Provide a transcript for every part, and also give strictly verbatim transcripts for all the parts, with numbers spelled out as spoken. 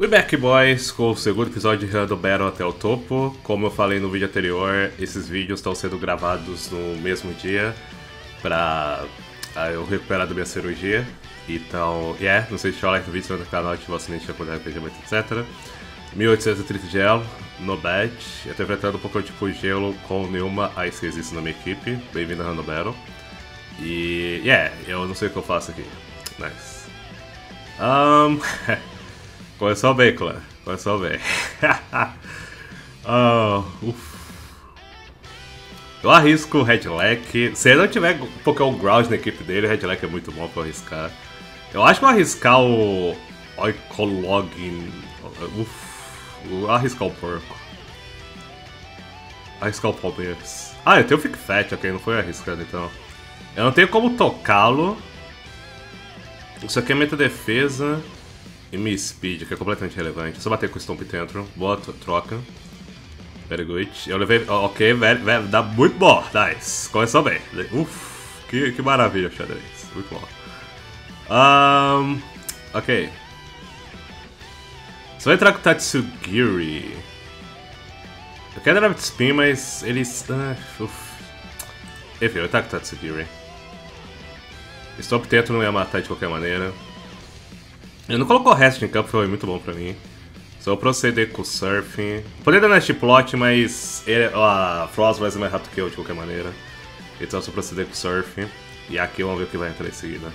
We back, boys, com o segundo episódio de Rando Battle até o topo. Como eu falei no vídeo anterior, esses vídeos estão sendo gravados no mesmo dia pra eu recuperar da minha cirurgia. Então, yeah, não sei se deixa o like no vídeo, se não é no canal, ativa o sininho, deixa o like, etcétera. mil oitocentos e trinta gelo, no bad. Eu tô enfrentando um Pokémon tipo gelo com nenhuma Ice Resist na minha equipe. Bem-vindo a Rando Battle. E, yeah, eu não sei o que eu faço aqui. Nice. Um... Começou bem, clã. Começou bem. uh, eu arrisco o Headlock. Se ele não tiver Pokémon Ground na equipe dele, o Headlock é muito bom pra eu arriscar. Eu acho que eu vou arriscar o... Oikologin... Uff... Vou arriscar o porco. Arriscar o Palmeiras. Ah, eu tenho o Fick Fat, ok? Não foi arriscando, então. Eu não tenho como tocá-lo. Isso aqui é meta defesa. E minha speed, que é completamente relevante. Só bater com o Stomp Tentro. Boa troca. Very good. Eu levei... Ok, velho, velho, dá muito bom. Nice. Começou bem. Uff, que, que maravilha, xadrez. Muito bom. Um, ok. Só entrar com o Tatsugiri. Eu quero Draft Spin, mas eles... Uh, Enfim, eu entrar com o Tatsugiri. Stomp Tentro não ia matar de qualquer maneira. Eu não colocou o resto em campo, foi muito bom pra mim. Só eu proceder com o Surfing. Poderia dar Nest Plot, mas ele, a Frost vai ser mais rápido que eu de qualquer maneira. Então só proceder com o Surfing. E aqui vamos ver o que vai entrar em seguida.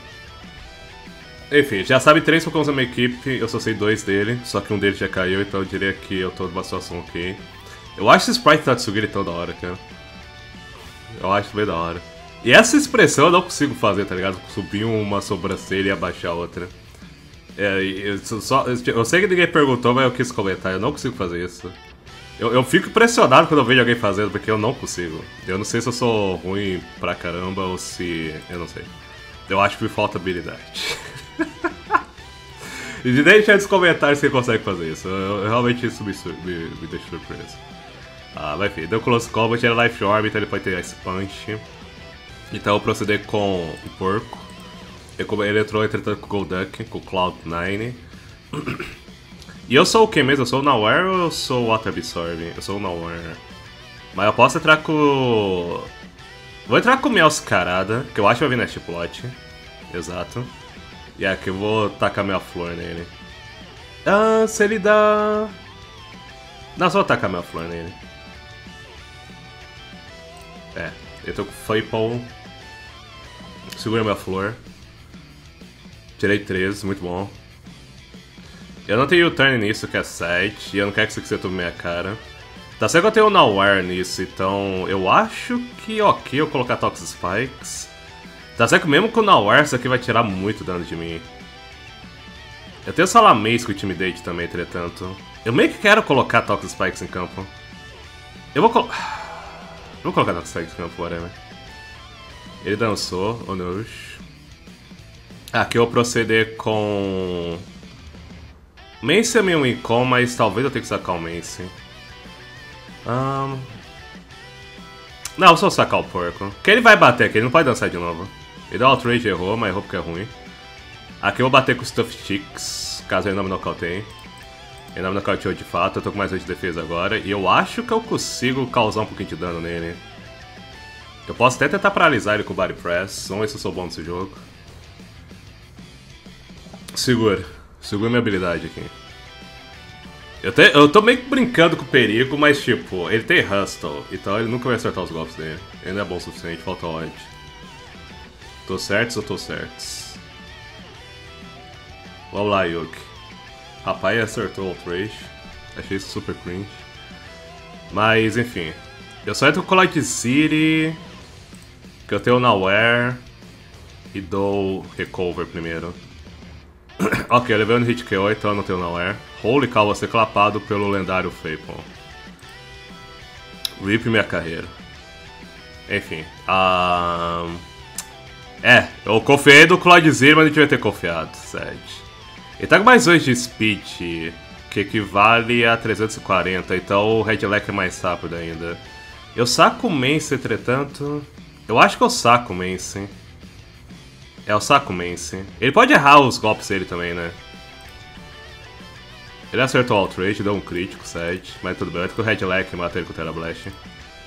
Enfim, já sabe três Pokémon da minha equipe, eu só sei dois dele. Só que um deles já caiu, então eu diria que eu tô numa situação ok. Eu acho esse Sprite Tatsugiri tão da hora, cara. Eu acho bem da hora. E essa expressão eu não consigo fazer, tá ligado? Subir uma sobrancelha e abaixar a outra. É, eu, só, eu sei que ninguém perguntou, mas eu quis comentar, eu não consigo fazer isso. Eu, eu fico impressionado quando eu vejo alguém fazendo, porque eu não consigo. Eu não sei se eu sou ruim pra caramba ou se... eu não sei. Eu acho que me falta habilidade. E deixa nos comentários se você consegue fazer isso, eu, eu, realmente isso me, me, me deixa surpreso. Ah, mas enfim, deu Close Combat, era Life Orb, então ele pode ter Ice Punch. Então eu proceder com o porco. Ele entrou entretanto com o Golduck, com o Cloud nine. E eu sou o que mesmo? Eu sou o Nowhere ou eu sou o Water Absorb? Eu sou o Nowhere. Mas eu posso entrar com... Vou entrar com o minha Oscarada, que eu acho que vai vir neste plot. Exato. E aqui eu vou tacar minha flor nele. Ah, se ele dá... Não, só vou tacar minha flor nele. É, eu tô com Fable. Segura minha flor. Tirei treze, muito bom. Eu não tenho U-turn nisso, que é sete, e eu não quero que isso aqui seja tudo minha cara. Tá certo que eu tenho Nowhere nisso, então eu acho que ok eu colocar Toxic Spikes. Tá certo que mesmo com Nowhere isso aqui vai tirar muito dano de mim. Eu tenho Salamis com Intimidate também, entretanto. Eu meio que quero colocar Toxic Spikes em campo. Eu vou colocar... Vou colocar Toxic Spikes em campo, whatever. Ele dançou, oh no. Aqui eu vou proceder com... Mance é meio um incom, mas talvez eu tenha que sacar o Mance. Um... Não, eu só sacar o porco. Porque ele vai bater aqui, ele não pode dançar de novo. Ele deu Outrage, errou, mas errou porque é ruim. Aqui eu vou bater com o Stuff Chicks, caso ele não me nocauteie. Ele não me nocauteou de fato, eu tô com mais dois de defesa agora. E eu acho que eu consigo causar um pouquinho de dano nele. Eu posso até tentar paralisar ele com o Body Press, vamos ver se eu sou bom nesse jogo. Segura, segura minha habilidade aqui. Eu, te, eu tô meio que brincando com o perigo, mas tipo, ele tem Hustle, então ele nunca vai acertar os golpes dele. Ele não é bom o suficiente, falta ódio. Tô certos ou tô certos? Vamos lá, Yuki. Rapaz, acertou o Outrage. Achei isso super cringe. Mas enfim, eu só entro com o Clodzilla, que eu tenho o Nowhere, e dou Recover primeiro. Ok, eu levei um hit K O, então eu não tenho não é. Holy cow, vou ser clapado pelo lendário Fable. R I P minha carreira. Enfim, um... é, eu confiei no Clodzilla, mas não devia ter confiado, sério. Ele tá com mais dois de speed, que equivale a trezentos e quarenta, então o Headlock é mais rápido ainda. Eu saco o Mance, entretanto... Eu acho que eu saco o Mance. É o saco Mance. Ele pode errar os golpes dele também, né? Ele acertou o Outrage, deu um crítico, sete. Mas tudo bem, eu acho que o Headlock mata ele com o Terra Blast.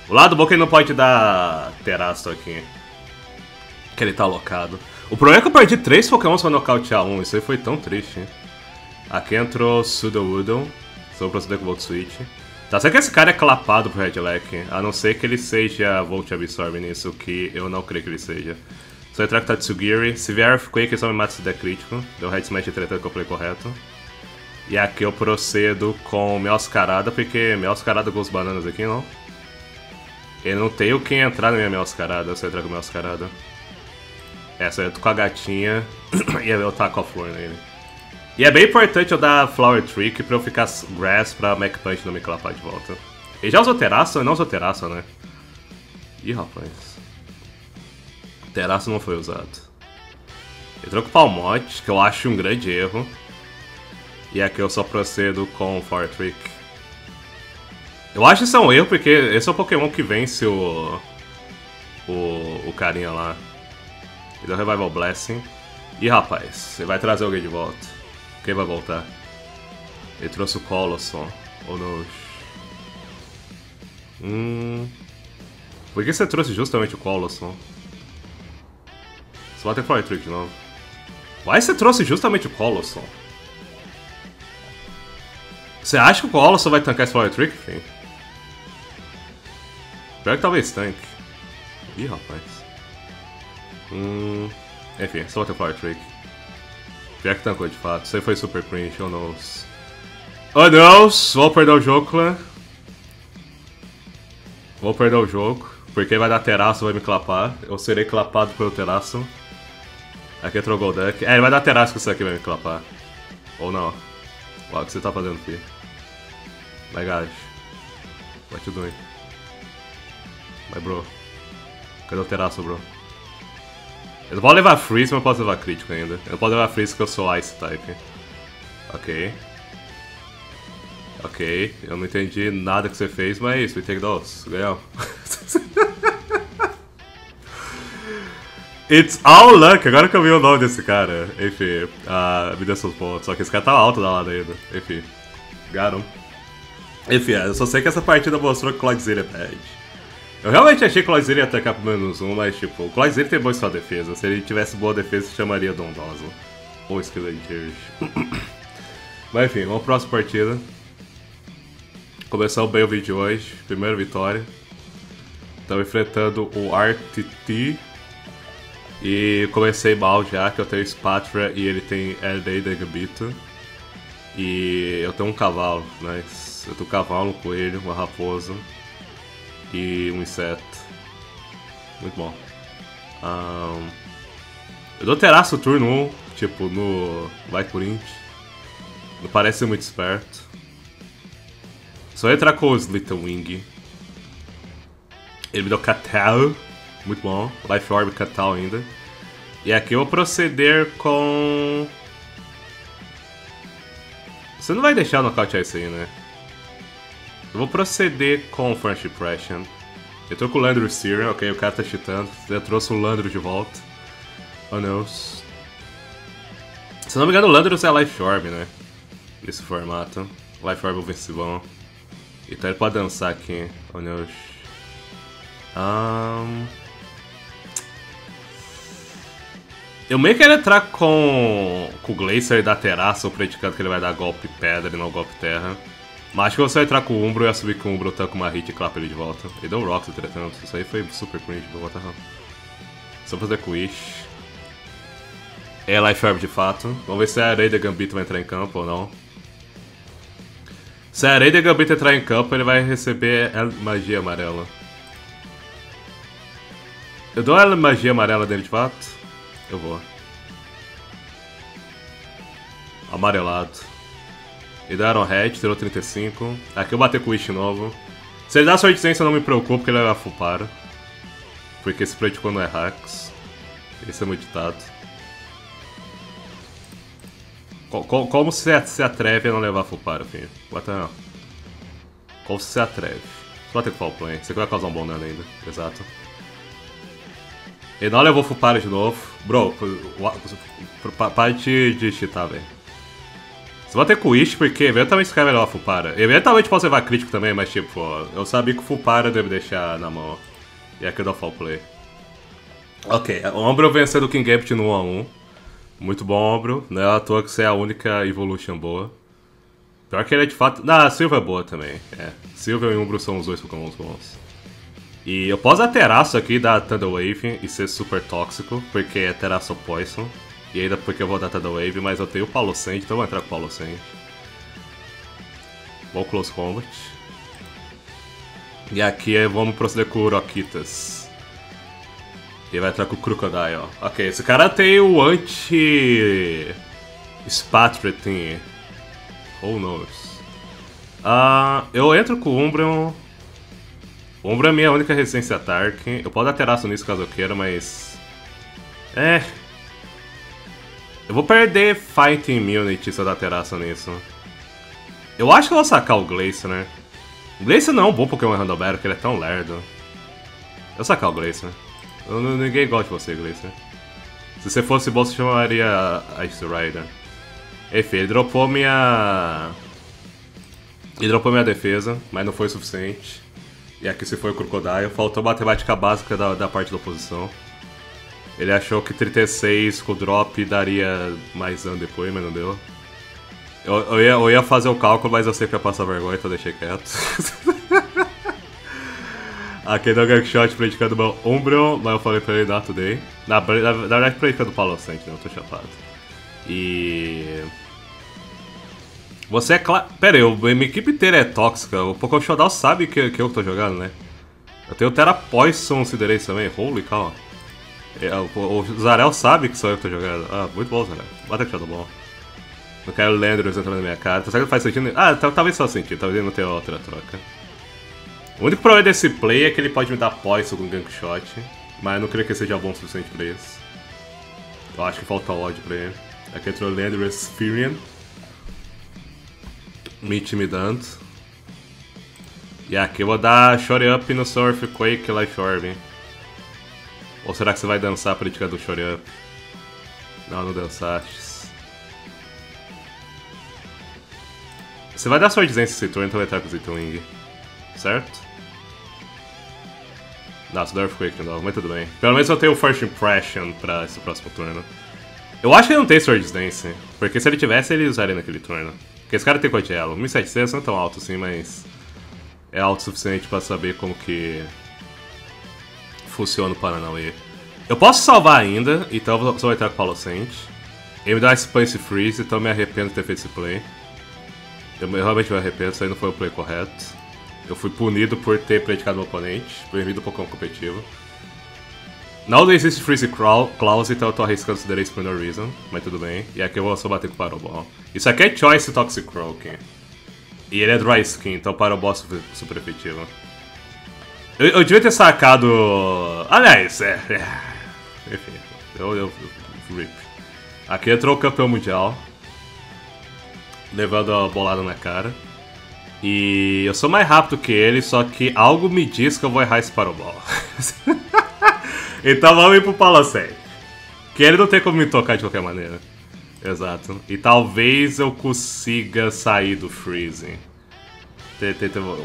O lado bom que ele não pode dar Teraço aqui, que ele tá alocado. O problema é que eu perdi três Pokémons pra nocautear um, isso aí foi tão triste. Aqui entrou Sudowoodo, só vou proceder com o Volt Switch. Tá certo que esse cara é clapado pro Headlock, a não ser que ele seja Volt Absorb nisso, que eu não creio que ele seja. Só entrar com o Tatsugiri, se vier Earthquake ele só me mata se der crítico, deu Head Smash tretando que eu falei correto. E aqui eu procedo com meu Oscarada, porque meu Oscarada com os bananas aqui não. Eu não tenho quem entrar na minha minha Oscarada, só entrar com o meu Oscarada. É, só eu tô com a gatinha e eu taco a flor nele. E é bem importante eu dar Flower Trick pra eu ficar Grass pra Mac Punch não me clapar de volta. Ele já usou Teraço? Não usou Teraço, né? Ih, rapaz. Teraço não foi usado. Eu troco o Palmote, que eu acho um grande erro. E aqui eu só procedo com Flower Trick. Eu acho isso um erro porque esse é o Pokémon que vence o... O, o carinha lá. Ele deu Revival Blessing. Ih, rapaz, ele vai trazer alguém de volta. Quem vai voltar? Ele trouxe o Colosson. Ou não? Hum... Por que você trouxe justamente o Colosson? Você bate Power Trick de novo. Mas você trouxe justamente o Colosson. Você acha que o Colosson vai tancar esse Power Trick, enfim? Pior que talvez tanque. Ih, rapaz. Hum... Enfim, só bate Power Trick. Pior que tancou de fato, isso aí foi super cringe, oh não. Oh não, vou perder o jogo, clã. Vou perder o jogo, porque vai dar Teraço, vai me clapar. Eu serei clapado pelo Teraço. Aqui entrou o Golduck. É, ele vai dar Teraço com isso aqui, vai me clapar. Ou não. Uau, o que você tá fazendo aqui? My gosh. What you doing? My bro. Cadê o Teraço, bro? Eu não posso levar Freeze, mas eu posso levar crítico ainda. Eu não posso levar Freeze porque eu sou Ice Type. Ok. Ok, eu não entendi nada que você fez, mas é isso, we take those. Ganhou. It's all luck, agora que eu vi o nome desse cara. Enfim, uh, me deu seus pontos. Só que esse cara tava alto da lado ainda. Enfim, ganhou. Enfim, eu só sei que essa partida mostrou que Clodzilla é bad. Eu realmente achei que o Clodzilla ia atacar pro menos um, mas tipo, o Clodzilla tem boa sua defesa. Se ele tivesse boa defesa, se chamaria Dondoso. Ou Skeletor. Mas enfim, vamos pra próxima partida. Começou bem o vídeo de hoje. Primeira vitória. Estamos enfrentando o Artiti. E comecei mal já, que eu tenho Spatra e ele tem Herdeira Gambito. E eu tenho um cavalo, mas eu tenho um cavalo, um coelho, uma raposa. E um inseto. Muito bom. Um, eu dou Teraço turno um, tipo, no vai por int. Não parece muito esperto. Só entrar com o Slitherwing. Ele me deu Catal. Muito bom. Life Orb Catal ainda. E aqui eu vou proceder com... Você não vai deixar nocautear isso aí, né? Eu vou proceder com o French Impression. Eu tô com o Landrus Serum, ok, o cara tá cheatando. Eu trouxe o Landrus de volta. Oh não. Se não me engano, o Landrus é Life Orb, né? Nesse formato. Life Orb é o vencibão. Então ele pode dançar aqui. Oh não. Um... Eu meio que quero entrar com... com o Glacier e dar Teraço, predicando que ele vai dar golpe pedra e não golpe terra. Mas acho que eu só entrar com o Umbro e ia subir com o Umbro, tanco uma hit e clapa ele de volta. Ele deu um Rocks, entretanto. Isso aí foi super cringe, vou botar rápido. Só fazer com o Wish. É Life Orb de fato. Vamos ver se a Areia de Gambito vai entrar em campo ou não. Se a Areia de Gambito entrar em campo, ele vai receber magia amarela. Eu dou a magia amarela dele de fato? Eu vou. Amarelado. E deram head, tirou trinta e cinco. Aqui eu bater com o Wish novo. Se ele dá sortezinha, eu não me preocupo, porque ele vai afupar. Porque esse praticou não é hacks. Esse é meu ditado. Como, como se, se atreve a não levar afupar, filho? Bota não. Como se atreve? Só bater com o Fall Play. Isso aqui vai causar um bom dano ainda. Exato. Ele não levou afupar de novo. Bro, para de cheatar, velho. Você vai ter com o Wish, porque eventualmente esse cara vai levar full para. Eventualmente pode levar crítico também, mas tipo, ó, eu sabia que o full para deve deixar na mão. E aqui eu dou fall play. Ok, o Umbreon vencendo o King Gambit no um a um. Muito bom, Umbreon. Não é à toa que você é a única evolution boa. Pior que ele é de fato... Ah, a Silva é boa também. É, Silva e Umbreon são os dois Pokémon bons. E eu posso dar Terraço aqui, dar Thunder Wave e ser super tóxico, porque é Terraço Poison. E ainda porque eu vou dar Thunder Wave, mas eu tenho o Palocente, então eu vou entrar com o Palocente. Bom Close Combat. E aqui vamos proceder com o Uroquitas. E vai entrar com o Crocodile, ó. Ok, esse cara tem o anti... Spatretin. Who knows? Ah, eu entro com o Umbreon. O Umbreon é a minha única resistência a Tarkin. Eu posso dar Terraço nisso caso eu queira, mas... É... Eu vou perder Fighting Immunity se eu dar Terraço nisso. Eu acho que eu vou sacar o Glacier, né? O Glacier não é um bom Pokémon Rando Battle, porque ele é tão lerdo. Eu vou sacar o Glacier. Eu, ninguém gosta de você, Glacier. Se você fosse bom, você chamaria a Ice Rider. Enfim, ele dropou minha... Ele dropou minha defesa, mas não foi o suficiente. E aqui se foi o Crocodile. Faltou a matemática básica da, da parte da oposição. Ele achou que trinta e seis com o drop daria mais dano depois, mas não deu. Eu, eu, ia, eu ia fazer o cálculo, mas eu sei que ia passar vergonha, então deixei quieto. Aqui deu Gangshot predicando meu Umbreon, mas eu falei pra ele not today. Na, na, na verdade predicando o Palocente, né? Eu tô chapado. E... Você é claro... Pera aí, minha equipe inteira é tóxica. O Pokémon Showdown sabe que, que eu tô jogando, né? Eu tenho o Terra Poison Siderace também, holy cow. O Zarel sabe que sou eu que tô jogando. Ah, muito bom, Zarel. Bota que tá bom. Não quero o Landrus entrando na minha cara. Será que não faz sentido? Ah, talvez só sentido. Talvez não tenha outra troca. O único problema desse play é que ele pode me dar poison com gank shot. Mas eu não creio que seja bom o suficiente pra isso. Eu acho que falta ódio pra ele. Aqui entrou o Landrus Furion. Me intimidando. E aqui eu vou dar Shore Up no seu Earthquake Life Orb. Ou será que você vai dançar a política do Shore Up? Não, não dançaste. Você vai dar Sword Dance nesse turno, então vai estar com o Zitwing. Certo? Não, só dá Earthquake de novo, mas tudo bem. Pelo menos eu tenho o First Impression pra esse próximo turno. Eu acho que ele não tem Sword Dance, porque se ele tivesse, ele usaria naquele turno. Porque esse cara tem Clodzilla. mil e setecentos não é tão alto assim, mas... É alto o suficiente pra saber como que... Funciona o Paranauê. Eu posso salvar ainda, então eu vou, só vou entrar com o Palocente. Ele me dá esse punch freeze, então eu me arrependo de ter feito esse play. Eu, eu realmente me arrependo, isso aí não foi o play correto. Eu fui punido por ter predicado meu oponente, proibido um Pokémon competitivo. Não existe Freeze Clause, então eu tô arriscando o Siderace por no reason, mas tudo bem. E aqui eu vou só bater com o Pyro Ball. Isso aqui é Choice Toxic Croaking. E ele é Dry Skin, então o Pyro Ball é super, super efetivo. Eu, eu devia ter sacado... Aliás, é... é. Enfim, eu, eu, eu... Rip. Aqui entrou o campeão mundial. Levando a bolada na cara. E eu sou mais rápido que ele, só que algo me diz que eu vou errar esse Parobol. Então vamos ir pro Palocente. Que ele não tem como me tocar de qualquer maneira. Exato. E talvez eu consiga sair do freezing.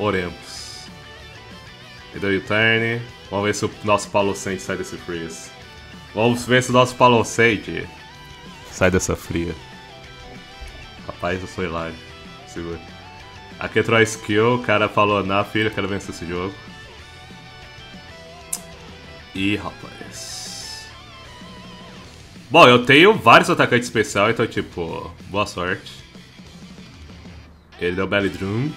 Oremos. Ele deu U-turn. Vamos ver se o nosso Palocente sai desse freeze. Vamos ver se o nosso Palocente sai dessa fria. Rapaz, eu sou hilário. Segura. Aqui entrou a skill. O cara falou, na filha, eu quero vencer esse jogo. Ih, rapaz. Bom, eu tenho vários atacantes especiais, então tipo, boa sorte. Ele deu Belly Drum.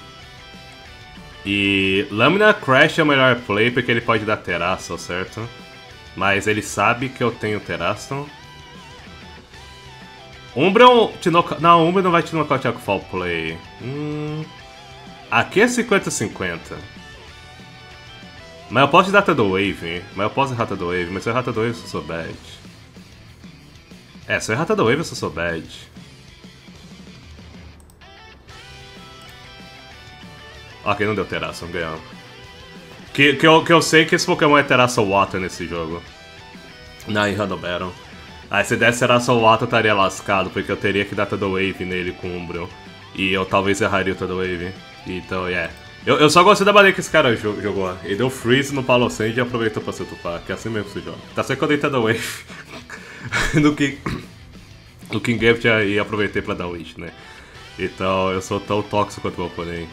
E Lâmina Crash é o melhor play porque ele pode dar Terraço, certo? Mas ele sabe que eu tenho Terraço. Umbreon te noca... Não, Umbreon não vai te nocautear com Fall Play. Hum... Aqui é cinquenta cinquenta. Mas eu posso te dar Thunder Wave. Mas eu posso errar Thunder Wave. Mas se eu errar Thunder Wave, eu sou bad. É, se eu errar Thunder Wave, eu sou bad. Ok, não deu Terraço, não ganhamos. Que, que, eu, que eu sei que esse Pokémon é Terraço Water nesse jogo. Na Rando Battle. Aí se desse era só o ato, eu estaria lascado, porque eu teria que dar Thunder Wave nele com o Umbreon. E eu talvez erraria o Thunder Wave. Então, é. Yeah. Eu, eu só gostei da maneira que esse cara jogou. Ele deu freeze no Palocente e aproveitou pra se tupar, que é assim mesmo que se joga. Tá certo que eu dei Thunder Wave no King... no King Gambit e aproveitei pra dar Wish, né? Então, eu sou tão tóxico quanto meu oponente.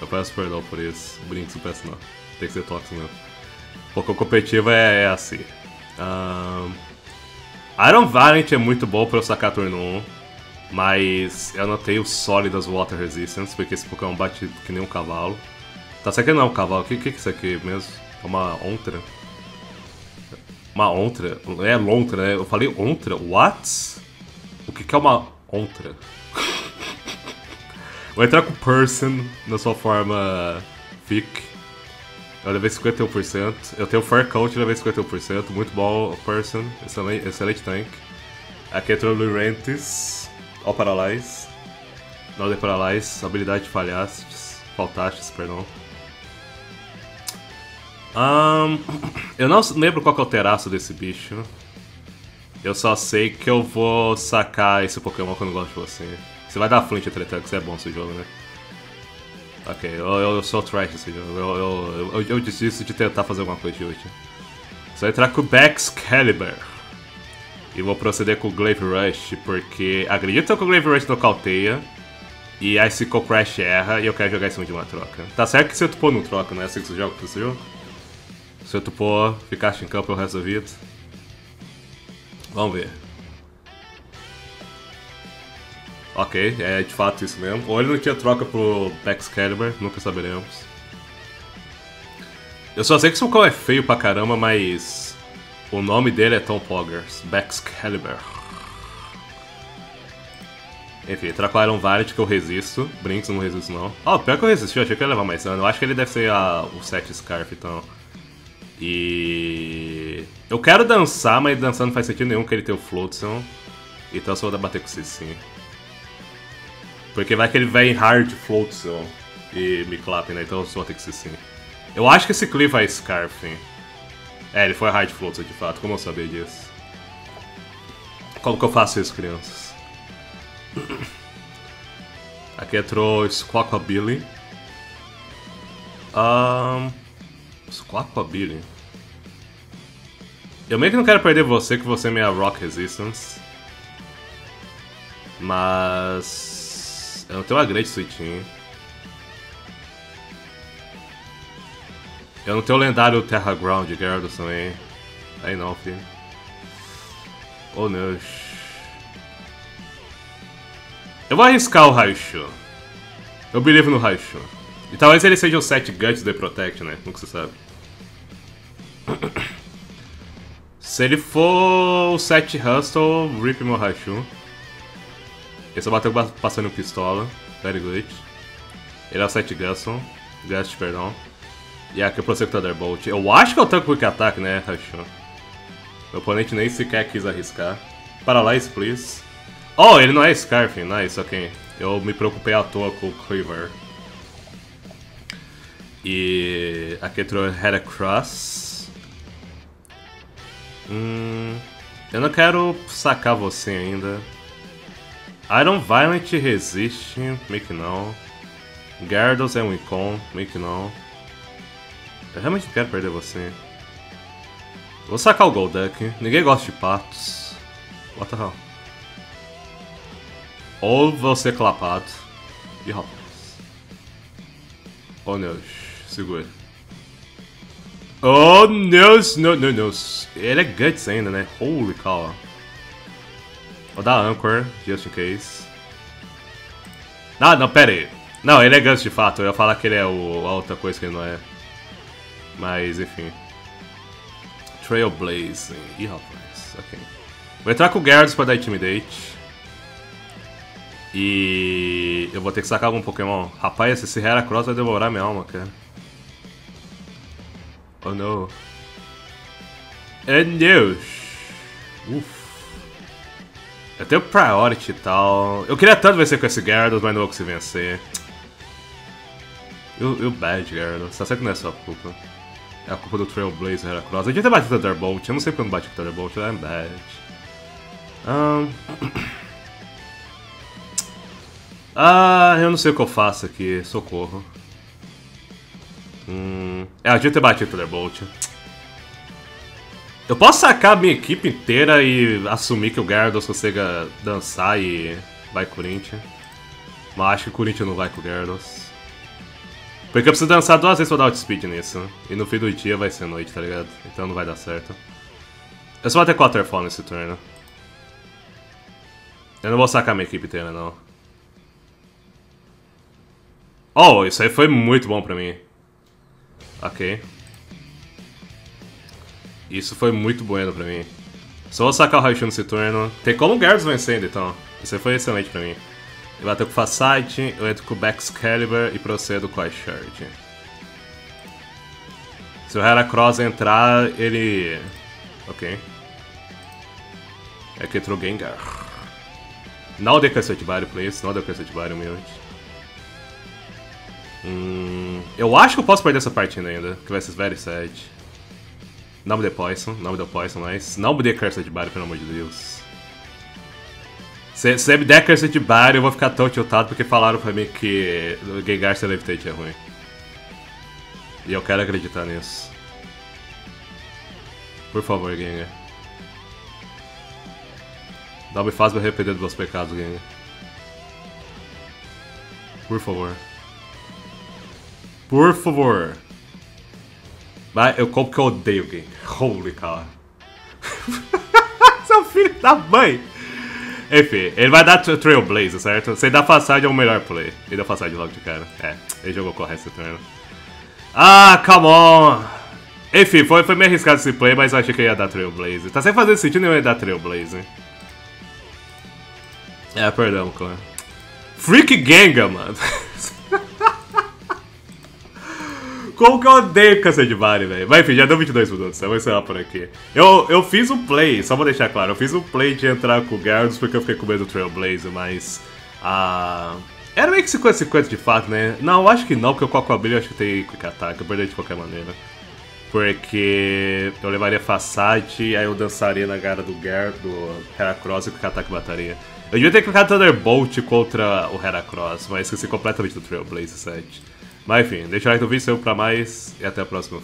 Eu peço perdão por isso. Brinco, não peço não. Tem que ser tóxico mesmo. Porque o competitivo é, é assim. Um... Iron Variant é muito bom pra eu sacar turno um. Mas eu anotei o Sólidas Water Resistance, porque esse Pokémon bate que nem um cavalo. Tá, isso aqui não é um cavalo. O que, que é isso aqui mesmo? É uma ontra? Uma ontra? É lontra, né? Eu falei ontra? What? O que, que é uma ontra? Vou entrar com Person na sua forma Fic. Eu levei cinquenta e um por cento. Eu tenho Fire Coat e levei cinquenta e um por cento. Muito bom, Person. Excelente, excelente tank. Aqui entrou Lurentis. Ó, Paralyze. Não de Paralyze. Habilidade de falhastes. Faltastes, perdão. Um, eu não lembro qual que é o terraço desse bicho. Eu só sei que eu vou sacar esse Pokémon quando eu gosto de você. Você vai dar flint, entretanto, que você é bom nesse jogo, né? Ok, eu, eu, eu sou trash nesse jogo. Eu, eu, eu, eu desisto de tentar fazer alguma coisa de útil. Só entrar com o Baxcalibur. E vou proceder com o Glaive Rush, porque acredito que o Glaive Rush nocauteia. E aí se o Crash erra e eu quero jogar em cima de uma troca. Tá certo que se eu tupor não troca, não é assim que você joga com esse jogo? Se eu tupor, ficaste em campo o resto da vida. Vamos ver. Ok, é de fato isso mesmo. Ou ele não tinha troca pro Baxcalibur, nunca saberemos. Eu só sei que esse Pokémon é feio pra caramba, mas... o nome dele é Tom Poggers, Baxcalibur. Enfim, entrar com Iron Variant que eu resisto. Brinks, não resisto não. Oh, pior que eu resisti, eu achei que ia levar mais dano. Eu acho que ele deve ser a, o Set Scarf, então... E... eu quero dançar, mas dançar não faz sentido nenhum, porque ele tem o Floatson. Então eu só vou bater com esse sim. Porque vai que ele vai em Hard Floatson e me clap, né? Então eu só vou ter que ser sim. Eu acho que esse Cliff vai Scarfing. É, ele foi Hard Floatson de fato, como eu sabia disso? Como que eu faço isso, crianças? Aqui entrou Squawkabilly. Ahn... Um... Squawkabilly. Eu meio que não quero perder você, que você é minha Rock Resistance. Mas... eu não tenho uma grande suitinha. Eu não tenho o lendário Terra Ground, Gyarados também. Aí não, filho. Oh, não. Eu vou arriscar o Raichu. Eu believe no Raichu. E talvez ele seja o Set Guts de Protect, né? Como que você sabe? Se ele for o Set Hustle, rip meu Raichu. Ele só bateu passando pistola. Very good. Ele é o Set Guston. Gust, perdão. E aqui eu prossigo com o Thunder Bolt. Eu acho que eu tanco Quick Attack, né, Raichu? Meu oponente nem sequer quis arriscar. Paralyze, please. Oh, ele não é Scarfing. Nice, ok. Eu me preocupei à toa com o Cleaver. E aqui entrou Heracross. Hum, eu não quero sacar você ainda. Iron Violent resiste, meio que não. Gyarados é um Icon, meio que não. Eu realmente não quero perder você. Vou sacar o Golduck, ninguém gosta de patos. What the hell? Ou você clapado. E rapaz. Oh, Deus. Segura. Oh, não, não, não, não. Ele é Guts ainda, né? Holy cow. Vou dar Anchor, just in case. Ah, não, pera aí. Não, ele é Guts de fato. Eu ia falar que ele é o, a outra coisa que ele não é. Mas, enfim. Trailblazing. Ih, rapaz. Ok. Vou entrar com o Gyarados pra dar Intimidate. E... eu vou ter que sacar algum Pokémon. Rapaz, esse Heracross vai devorar minha alma, cara. Oh não. Oh Deus. Uf. Eu tenho priority e tal. Eu queria tanto vencer com esse Gyarados, mas não vou conseguir vencer. Eu, eu bad, Gyarados. Tá certo que não é sua culpa. É a culpa do Trailblazer Heracross. Eu devia ter batido o Thunderbolt. Eu não sei porque eu não bati com o Thunderbolt. I'm bad. Ahn... Ah, eu não sei o que eu faço aqui, socorro. Hum... É, eu devia ter batido o Thunderbolt. Eu posso sacar a minha equipe inteira e assumir que o Gyarados consiga dançar e vai Corinthians. Mas acho que o Corinthians não vai com o Gyarados. Porque eu preciso dançar duas vezes pra dar outspeed nisso, né? E no fim do dia vai ser noite, tá ligado? Então não vai dar certo. Eu só vou ter Quarterfall nesse turno. Eu não vou sacar a minha equipe inteira, não. Oh, isso aí foi muito bom pra mim. Ok. Isso foi muito bueno pra mim. Só vou sacar o Raichu nesse turno. Tem como o Gyarados vencendo, então. Isso aí foi excelente pra mim. Eu bato com o Facite, eu entro com o Baxcalibur e procedo com a Shard. Se o Heracross entrar, ele... Ok. É que entrou o Gengar. Não dê Cassette Body, please. Não dê Cassette Body, um minuto. Hum... Eu acho que eu posso perder essa partida ainda, que vai ser very sad. Não me dê Poison, não me dê Poison, mas... Não me dê Cursed Body, pelo amor de Deus. Se, se me der Cursed Body, eu vou ficar tão tiltado porque falaram pra mim que... o Gengar ser Levitate é ruim. E eu quero acreditar nisso. Por favor, Gengar. Não me faz me arrepender dos meus pecados, Gengar. Por favor. Por favor. Mas eu como que eu odeio o Gengar. Holy cow. Seu filho da mãe. Enfim, ele vai dar Trailblazer, certo? Se ele dar Facite é o melhor play. Ele dá Facite logo de cara. É, ele jogou correto esse turno. Ah, come on. Enfim, foi, foi meio arriscado esse play, mas eu achei que ele ia dar Trailblazer. Tá sem fazer sentido nenhum ele dar Trailblazer. É, perdão, cara. Freak Gengar, mano. Como que eu odeio Cassette Body, velho? Mas enfim, já deu vinte e dois minutos, eu vou encerrar por aqui. Eu, eu fiz um play, só vou deixar claro, eu fiz um play de entrar com o Gyarados porque eu fiquei com medo do Trailblazer, mas... Ah, era meio que cinquenta cinquenta de fato, né? Não, acho que não, porque eu com a Aquabilha acho que tem Quick Attack, eu perdi de qualquer maneira. Porque eu levaria Facite, aí eu dançaria na cara do Gyarados, do Heracross e o Quick Attack bataria. Eu devia ter clicado Thunderbolt contra o Heracross, mas esqueci completamente do Trailblazer sete. Mas enfim, deixa o like no vídeo, saiu pra mais e até a próxima.